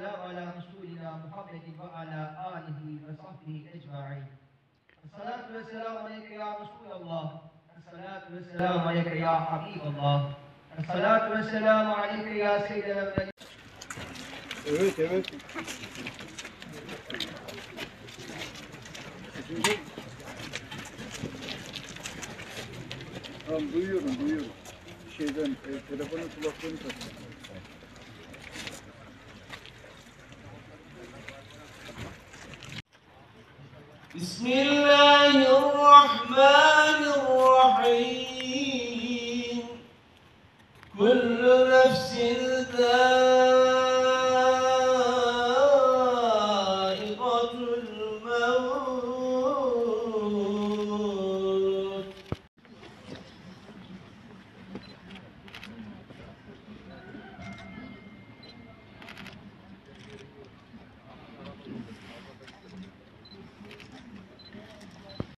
والسلام على رسولنا محمد وعلى آله وصحبه أجمعين. الصلاة والسلام عليك يا رسول الله، الصلاة والسلام عليك يا حبيب الله، الصلاة والسلام عليك يا سيدنا. Evet. Tamam, duyuyorum. Şeyden telefonun kulaklığını takıyorum. Bismillahirrahmanirrahim.